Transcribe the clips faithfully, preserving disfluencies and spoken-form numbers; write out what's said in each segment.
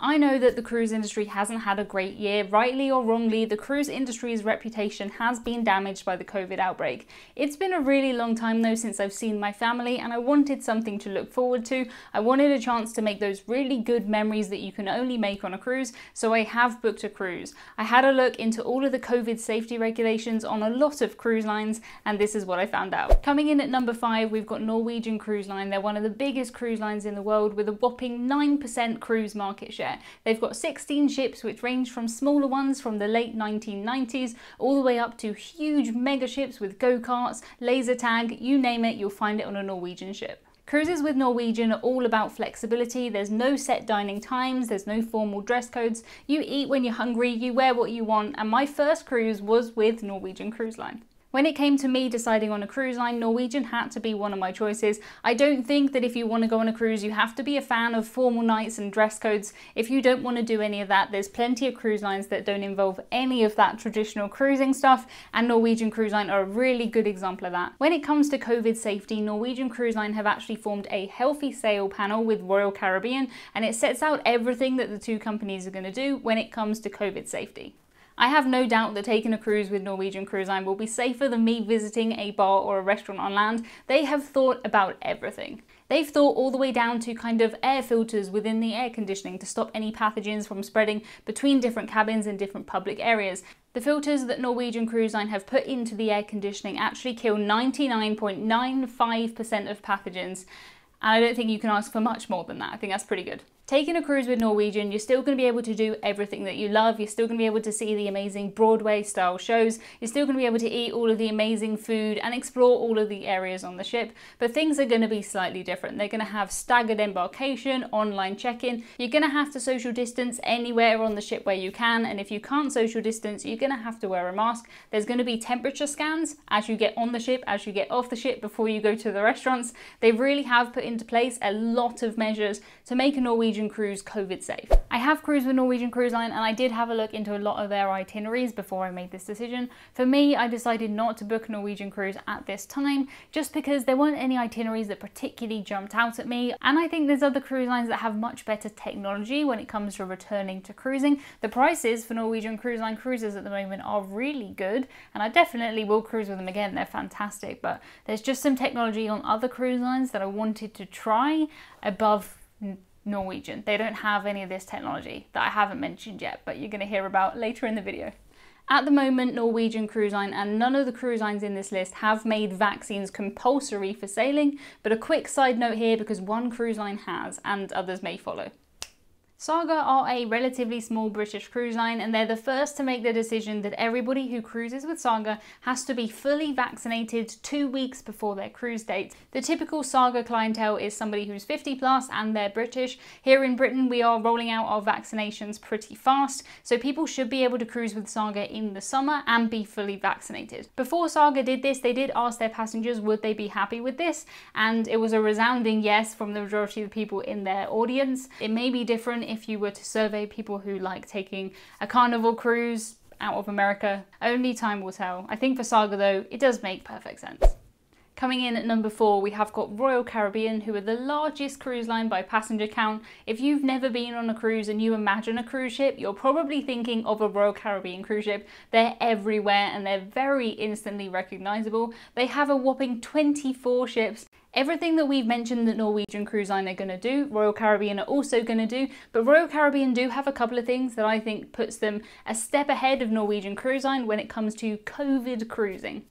I know that the cruise industry hasn't had a great year. Rightly or wrongly, the cruise industry's reputation has been damaged by the COVID outbreak. It's been a really long time though since I've seen my family, and I wanted something to look forward to. I wanted a chance to make those really good memories that you can only make on a cruise, so I have booked a cruise. I had a look into all of the COVID safety regulations on a lot of cruise lines, and this is what I found out. Coming in at number five, we've got Norwegian Cruise Line. They're one of the biggest cruise lines in the world with a whopping nine percent cruise market share. They've got sixteen ships which range from smaller ones from the late nineteen nineties all the way up to huge mega ships with go-karts, laser tag, you name it, you'll find it on a Norwegian ship. Cruises with Norwegian are all about flexibility. There's no set dining times, there's no formal dress codes. You eat when you're hungry, you wear what you want, and my first cruise was with Norwegian Cruise Line. When it came to me deciding on a cruise line, Norwegian had to be one of my choices. I don't think that if you want to go on a cruise, you have to be a fan of formal nights and dress codes. If you don't want to do any of that, there's plenty of cruise lines that don't involve any of that traditional cruising stuff, and Norwegian Cruise Line are a really good example of that. When it comes to COVID safety, Norwegian Cruise Line have actually formed a healthy sail panel with Royal Caribbean, and it sets out everything that the two companies are going to do when it comes to COVID safety. I have no doubt that taking a cruise with Norwegian Cruise Line will be safer than me visiting a bar or a restaurant on land. They have thought about everything. They've thought all the way down to kind of air filters within the air conditioning to stop any pathogens from spreading between different cabins and different public areas. The filters that Norwegian Cruise Line have put into the air conditioning actually kill ninety-nine point nine five percent of pathogens. And I don't think you can ask for much more than that. I think that's pretty good. Taking a cruise with Norwegian, you're still going to be able to do everything that you love. You're still going to be able to see the amazing Broadway style shows. You're still going to be able to eat all of the amazing food and explore all of the areas on the ship. But things are going to be slightly different. They're going to have staggered embarkation, online check-in. You're going to have to social distance anywhere on the ship where you can. And if you can't social distance, you're going to have to wear a mask. There's going to be temperature scans as you get on the ship, as you get off the ship, before you go to the restaurants. They really have put into place a lot of measures to make a Norwegian cruise COVID safe. I have cruised with Norwegian Cruise Line, and I did have a look into a lot of their itineraries before I made this decision. For me, I decided not to book a Norwegian cruise at this time, just because there weren't any itineraries that particularly jumped out at me, and I think there's other cruise lines that have much better technology when it comes to returning to cruising. The prices for Norwegian Cruise Line cruises at the moment are really good, and I definitely will cruise with them again. They're fantastic, but there's just some technology on other cruise lines that I wanted to try above Norwegian. They don't have any of this technology that I haven't mentioned yet, but you're going to hear about later in the video. At the moment, Norwegian Cruise Line and none of the cruise lines in this list have made vaccines compulsory for sailing, but a quick side note here because one cruise line has and others may follow. Saga are a relatively small British cruise line, and they're the first to make the decision that everybody who cruises with Saga has to be fully vaccinated two weeks before their cruise date. The typical Saga clientele is somebody who's fifty plus and they're British. Here in Britain, we are rolling out our vaccinations pretty fast, so people should be able to cruise with Saga in the summer and be fully vaccinated. Before Saga did this, they did ask their passengers would they be happy with this, and it was a resounding yes from the majority of the people in their audience. It may be different if you were to survey people who like taking a Carnival cruise out of America. Only time will tell. I think for Saga though, it does make perfect sense. Coming in at number four, we have got Royal Caribbean, who are the largest cruise line by passenger count. If you've never been on a cruise and you imagine a cruise ship, you're probably thinking of a Royal Caribbean cruise ship. They're everywhere and they're very instantly recognizable. They have a whopping twenty-four ships. Everything that we've mentioned that Norwegian Cruise Line are going to do, Royal Caribbean are also going to do, but Royal Caribbean do have a couple of things that I think puts them a step ahead of Norwegian Cruise Line when it comes to COVID cruising.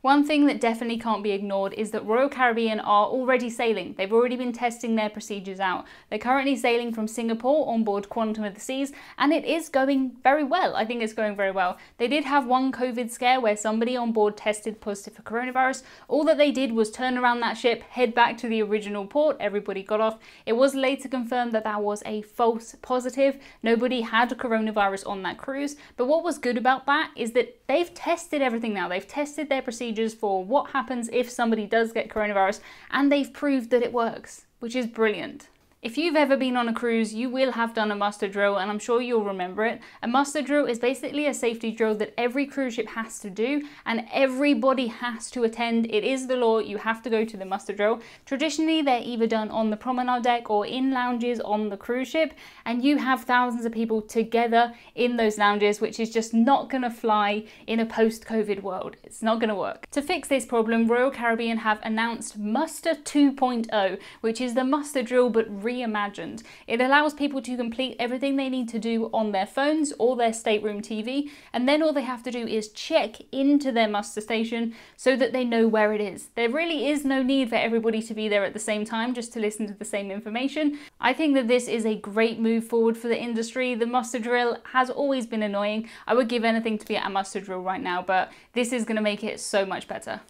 One thing that definitely can't be ignored is that Royal Caribbean are already sailing. They've already been testing their procedures out. They're currently sailing from Singapore on board Quantum of the Seas, and it is going very well. I think it's going very well. They did have one COVID scare where somebody on board tested positive for coronavirus. All that they did was turn around that ship, head back to the original port. Everybody got off. It was later confirmed that that was a false positive. Nobody had coronavirus on that cruise. But what was good about that is that they've tested everything now. They've tested their procedures for what happens if somebody does get coronavirus, and they've proved that it works, which is brilliant. If you've ever been on a cruise, you will have done a muster drill, and I'm sure you'll remember it. A muster drill is basically a safety drill that every cruise ship has to do, and everybody has to attend. It is the law, you have to go to the muster drill. Traditionally, they're either done on the promenade deck or in lounges on the cruise ship, and you have thousands of people together in those lounges, which is just not gonna fly in a post-COVID world. It's not gonna work. To fix this problem, Royal Caribbean have announced Muster two point oh, which is the muster drill, but really reimagined. It allows people to complete everything they need to do on their phones or their stateroom T V, and then all they have to do is check into their muster station so that they know where it is. There really is no need for everybody to be there at the same time just to listen to the same information. I think that this is a great move forward for the industry. The muster drill has always been annoying. I would give anything to be at a muster drill right now, but this is going to make it so much better.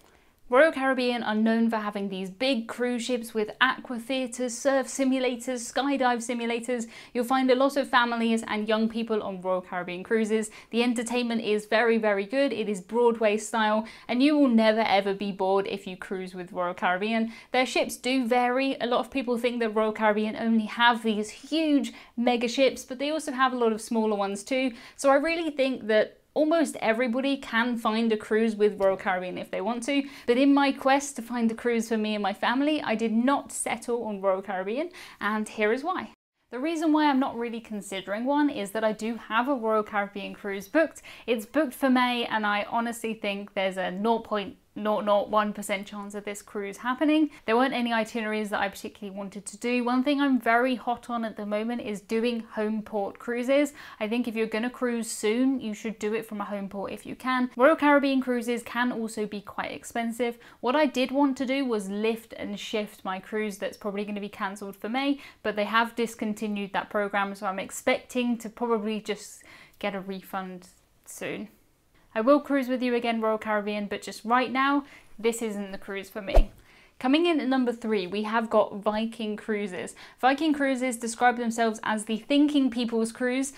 Royal Caribbean are known for having these big cruise ships with aqua theatres, surf simulators, skydive simulators. You'll find a lot of families and young people on Royal Caribbean cruises. The entertainment is very, very good. It is Broadway style, and you will never ever be bored if you cruise with Royal Caribbean. Their ships do vary. A lot of people think that Royal Caribbean only have these huge mega ships, but they also have a lot of smaller ones too. So I really think that almost everybody can find a cruise with Royal Caribbean if they want to, but in my quest to find a cruise for me and my family, I did not settle on Royal Caribbean, and here is why. The reason why I'm not really considering one is that I do have a Royal Caribbean cruise booked. It's booked for May, and I honestly think there's a zero point zero zero one percent chance of this cruise happening. There weren't any itineraries that I particularly wanted to do. One thing I'm very hot on at the moment is doing home port cruises. I think if you're gonna cruise soon, you should do it from a home port if you can. Royal Caribbean cruises can also be quite expensive. What I did want to do was lift and shift my cruise that's probably gonna be cancelled for May, but they have discontinued that program, so I'm expecting to probably just get a refund soon. I will cruise with you again, Royal Caribbean, but just right now, this isn't the cruise for me. Coming in at number three, we have got Viking Cruises. Viking Cruises describe themselves as the thinking people's cruise.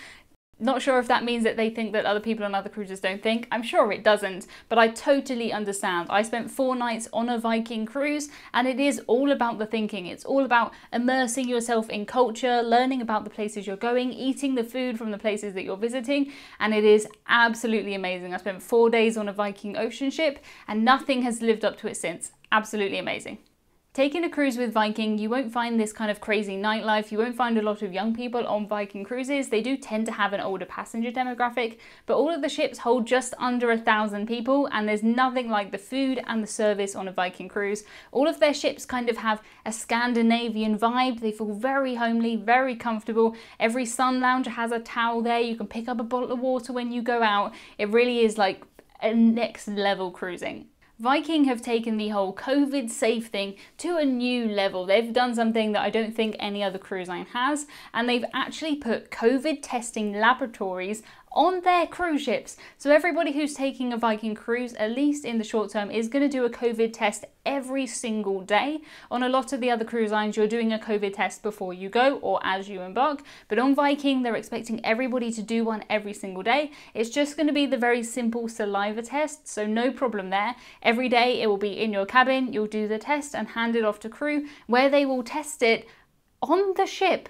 Not sure if that means that they think that other people on other cruises don't think. I'm sure it doesn't, but I totally understand. I spent four nights on a Viking cruise, and it is all about the thinking. It's all about immersing yourself in culture, learning about the places you're going, eating the food from the places that you're visiting, and it is absolutely amazing. I spent four days on a Viking ocean ship, and nothing has lived up to it since. Absolutely amazing. Taking a cruise with Viking, you won't find this kind of crazy nightlife. You won't find a lot of young people on Viking cruises. They do tend to have an older passenger demographic, but all of the ships hold just under a thousand people, and there's nothing like the food and the service on a Viking cruise. All of their ships kind of have a Scandinavian vibe. They feel very homely, very comfortable. Every sun lounge has a towel there. You can pick up a bottle of water when you go out. It really is like a next level cruising. Viking have taken the whole COVID safe thing to a new level. They've done something that I don't think any other cruise line has, and they've actually put COVID testing laboratories on their cruise ships. So everybody who's taking a Viking cruise, at least in the short term, is going to do a COVID test every single day. On a lot of the other cruise lines, you're doing a COVID test before you go or as you embark, but on Viking, they're expecting everybody to do one every single day. It's just going to be the very simple saliva test, so no problem there. Every day it will be in your cabin, you'll do the test and hand it off to crew, where they will test it on the ship.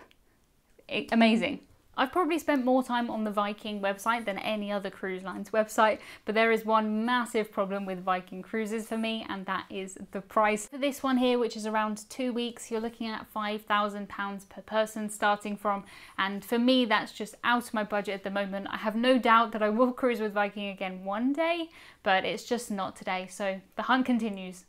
It's amazing. I've probably spent more time on the Viking website than any other cruise line's website, but there is one massive problem with Viking Cruises for me, and that is the price. For this one here, which is around two weeks, you're looking at five thousand pounds per person starting from, and for me, that's just out of my budget at the moment. I have no doubt that I will cruise with Viking again one day, but it's just not today, so the hunt continues.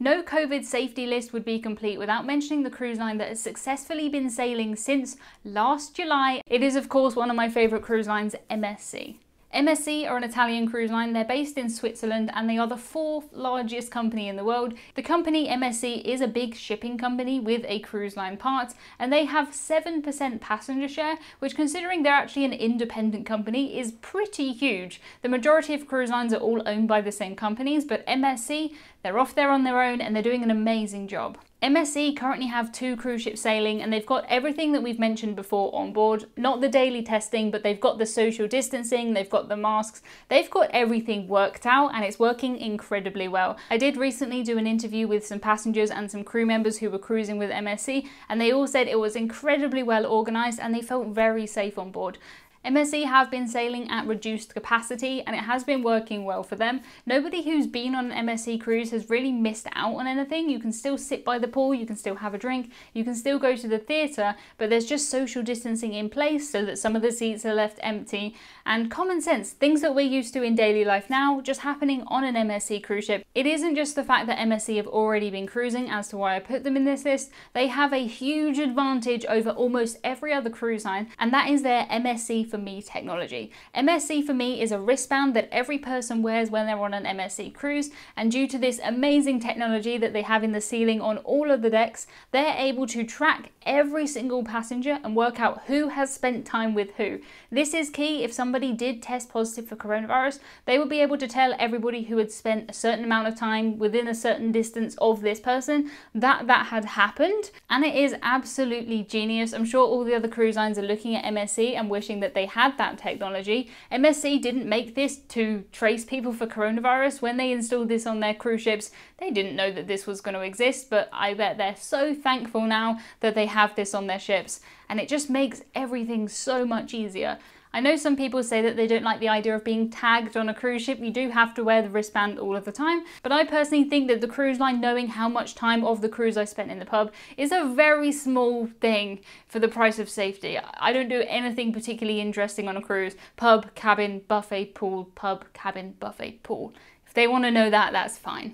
No COVID safety list would be complete without mentioning the cruise line that has successfully been sailing since last July. It is, of course, one of my favourite cruise lines, M S C. M S C are an Italian cruise line. They're based in Switzerland, and they are the fourth largest company in the world. The company M S C is a big shipping company with a cruise line part, and they have seven percent passenger share, which, considering they're actually an independent company, is pretty huge. The majority of cruise lines are all owned by the same companies, but M S C, they're off there on their own, and they're doing an amazing job. M S C currently have two cruise ships sailing and they've got everything that we've mentioned before on board. Not the daily testing, but they've got the social distancing, they've got the masks, they've got everything worked out and it's working incredibly well. I did recently do an interview with some passengers and some crew members who were cruising with M S C and they all said it was incredibly well organised and they felt very safe on board. M S C have been sailing at reduced capacity and it has been working well for them. Nobody who's been on an M S C cruise has really missed out on anything. You can still sit by the pool, you can still have a drink, you can still go to the theatre, but there's just social distancing in place so that some of the seats are left empty. And common sense, things that we're used to in daily life now, just happening on an M S C cruise ship. It isn't just the fact that M S C have already been cruising as to why I put them in this list. They have a huge advantage over almost every other cruise line, and that is their M S C for For me technology. M S C for me is a wristband that every person wears when they're on an M S C cruise, and due to this amazing technology that they have in the ceiling on all of the decks, they're able to track every single passenger and work out who has spent time with who. This is key. If somebody did test positive for coronavirus, they would be able to tell everybody who had spent a certain amount of time within a certain distance of this person that that had happened, and it is absolutely genius. I'm sure all the other cruise lines are looking at M S C and wishing that they had that technology. M S C didn't make this to trace people for coronavirus. When they installed this on their cruise ships, they didn't know that this was going to exist, but I bet they're so thankful now that they have this on their ships, and it just makes everything so much easier. I know some people say that they don't like the idea of being tagged on a cruise ship. You do have to wear the wristband all of the time, but I personally think that the cruise line knowing how much time of the cruise I spent in the pub is a very small thing for the price of safety. I don't do anything particularly interesting on a cruise. Pub, cabin, buffet, pool, pub, cabin, buffet, pool. If they want to know that, that's fine.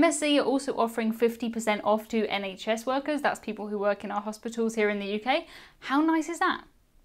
M S C are also offering fifty percent off to N H S workers. That's people who work in our hospitals here in the U K. How nice is that?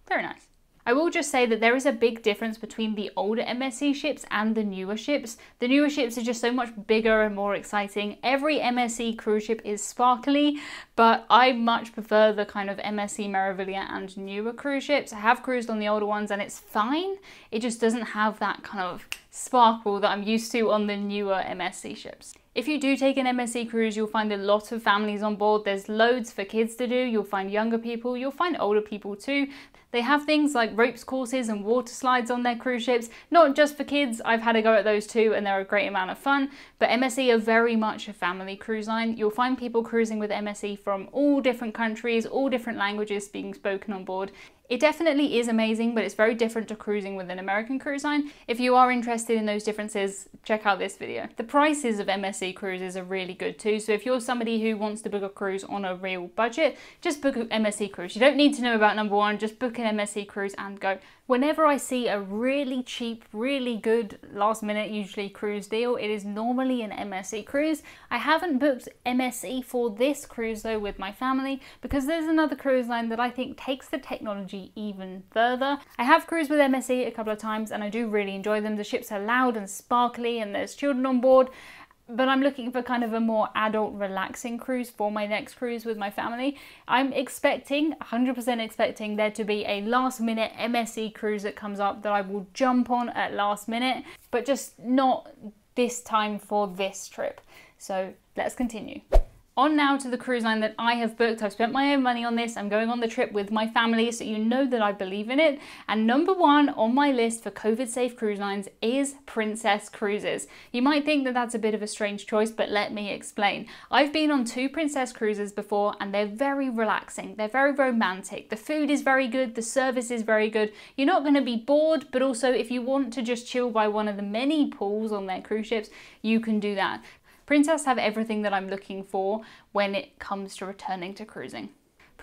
Very nice. I will just say that there is a big difference between the older M S C ships and the newer ships. The newer ships are just so much bigger and more exciting. Every M S C cruise ship is sparkly, but I much prefer the kind of M S C Meraviglia and newer cruise ships. I have cruised on the older ones and it's fine. It just doesn't have that kind of sparkle that I'm used to on the newer M S C ships. If you do take an M S C cruise, you'll find a lot of families on board. There's loads for kids to do. You'll find younger people, you'll find older people too. They have things like ropes courses and water slides on their cruise ships, not just for kids. I've had a go at those too and they're a great amount of fun, but M S C are very much a family cruise line. You'll find people cruising with M S C from all different countries, all different languages being spoken on board. It definitely is amazing, but it's very different to cruising with an American cruise line. If you are interested in those differences, check out this video. The prices of M S C cruises are really good too, so if you're somebody who wants to book a cruise on a real budget, just book an M S C cruise. You don't need to know about number one, just book an M S C cruise and go. Whenever I see a really cheap, really good last minute usually cruise deal, it is normally an M S C cruise. I haven't booked M S C for this cruise though with my family, because there's another cruise line that I think takes the technology even further. I have cruised with M S C a couple of times and I do really enjoy them. The ships are loud and sparkly and there's children on board, but I'm looking for kind of a more adult relaxing cruise for my next cruise with my family. I'm expecting, one hundred percent expecting there to be a last minute M S C cruise that comes up that I will jump on at last minute, but just not this time for this trip. So let's continue. On now to the cruise line that I have booked. I've spent my own money on this. I'm going on the trip with my family, so you know that I believe in it. And number one on my list for COVID-safe cruise lines is Princess Cruises. You might think that that's a bit of a strange choice, but let me explain. I've been on two Princess Cruises before, and they're very relaxing. They're very romantic. The food is very good. The service is very good. You're not going to be bored, but also if you want to just chill by one of the many pools on their cruise ships, you can do that. Princess have everything that I'm looking for when it comes to returning to cruising.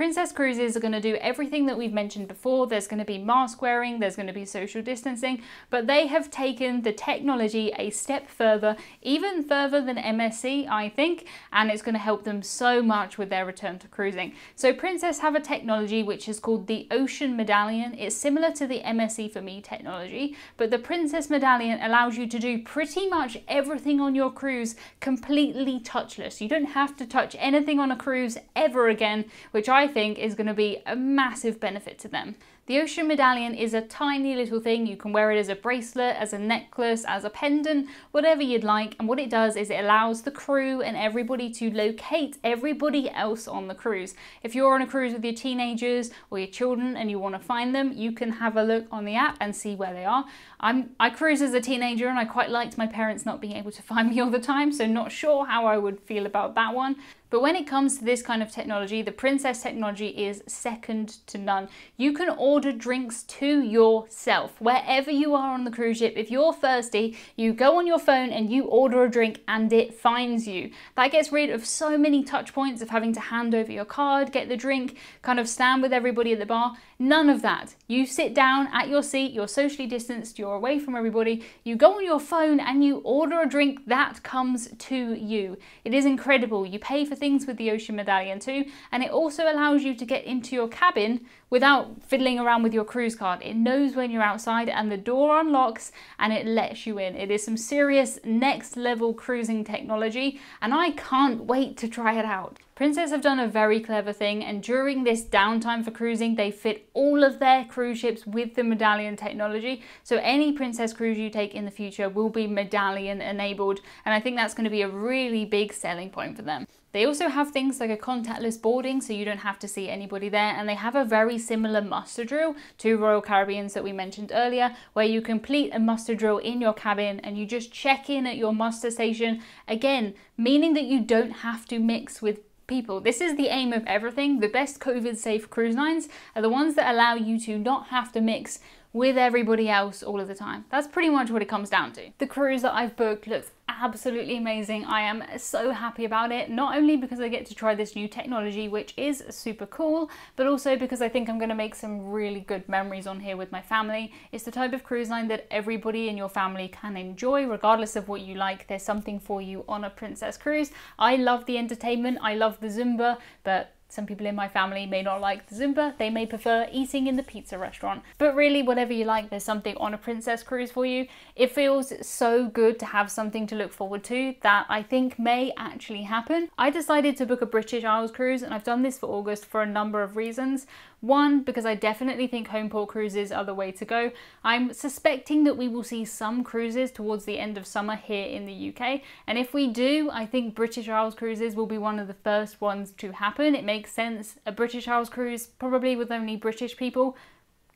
Princess Cruises are going to do everything that we've mentioned before. There's going to be mask wearing, there's going to be social distancing, but they have taken the technology a step further, even further than M S C, I think, and it's going to help them so much with their return to cruising. So Princess have a technology which is called the Ocean Medallion. It's similar to the M S C for me technology, but the Princess Medallion allows you to do pretty much everything on your cruise completely touchless. You don't have to touch anything on a cruise ever again, which I think is going to be a massive benefit to them. The Ocean Medallion is a tiny little thing. You can wear it as a bracelet, as a necklace, as a pendant, whatever you'd like. And what it does is it allows the crew and everybody to locate everybody else on the cruise. If you're on a cruise with your teenagers or your children and you want to find them, you can have a look on the app and see where they are. I'm, I cruised as a teenager and I quite liked my parents not being able to find me all the time, so not sure how I would feel about that one. But when it comes to this kind of technology, the Princess technology is second to none. You can order drinks to yourself. Wherever you are on the cruise ship, if you're thirsty, you go on your phone and you order a drink and it finds you. That gets rid of so many touch points of having to hand over your card, get the drink, kind of stand with everybody at the bar. None of that. You sit down at your seat, you're socially distanced, you're away from everybody, you go on your phone and you order a drink that comes to you. It is incredible. You pay for things with the Ocean Medallion too, and it also allows you to get into your cabin without fiddling around with your cruise card. It knows when you're outside and the door unlocks and it lets you in. It is some serious next level cruising technology and I can't wait to try it out. Princess have done a very clever thing, and during this downtime for cruising, they fit all of their cruise ships with the Medallion technology. So any Princess cruise you take in the future will be Medallion enabled, and I think that's going to be a really big selling point for them. They also have things like a contactless boarding, so you don't have to see anybody there, and they have a very similar muster drill to Royal Caribbean's that we mentioned earlier, where you complete a muster drill in your cabin and you just check in at your muster station, again, meaning that you don't have to mix with people. This is the aim of everything. The best COVID safe cruise lines are the ones that allow you to not have to mix with everybody else all of the time. That's pretty much what it comes down to. The cruise that I've booked looks absolutely amazing. I am so happy about it, not only because I get to try this new technology, which is super cool, but also because I think I'm going to make some really good memories on here with my family. It's the type of cruise line that everybody in your family can enjoy, regardless of what you like. There's something for you on a Princess cruise. I love the entertainment, I love the Zumba, but some people in my family may not like the Zumba, they may prefer eating in the pizza restaurant. But really, whatever you like, there's something on a Princess cruise for you. It feels so good to have something to look forward to that I think may actually happen. I decided to book a British Isles cruise, and I've done this for August for a number of reasons. One, because I definitely think home port cruises are the way to go. I'm suspecting that we will see some cruises towards the end of summer here in the U K, and if we do, I think British Isles cruises will be one of the first ones to happen. It may Makes sense. A British Isles cruise, probably with only British people,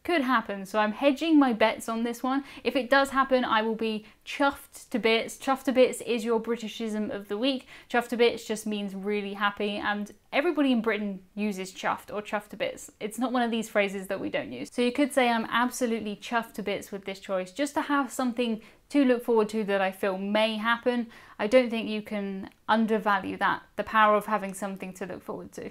could happen. So I'm hedging my bets on this one. If it does happen, I will be chuffed to bits. Chuffed to bits is your Britishism of the week. Chuffed to bits just means really happy, and everybody in Britain uses chuffed or chuffed to bits. It's not one of these phrases that we don't use. So you could say I'm absolutely chuffed to bits with this choice, just to have something to look forward to that I feel may happen. I don't think you can undervalue that, the power of having something to look forward to.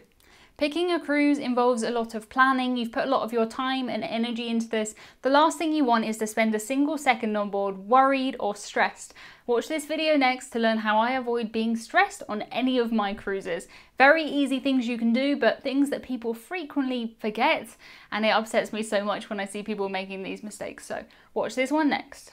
Picking a cruise involves a lot of planning. You've put a lot of your time and energy into this. The last thing you want is to spend a single second on board worried or stressed. Watch this video next to learn how I avoid being stressed on any of my cruises. Very easy things you can do, but things that people frequently forget, and it upsets me so much when I see people making these mistakes. So watch this one next.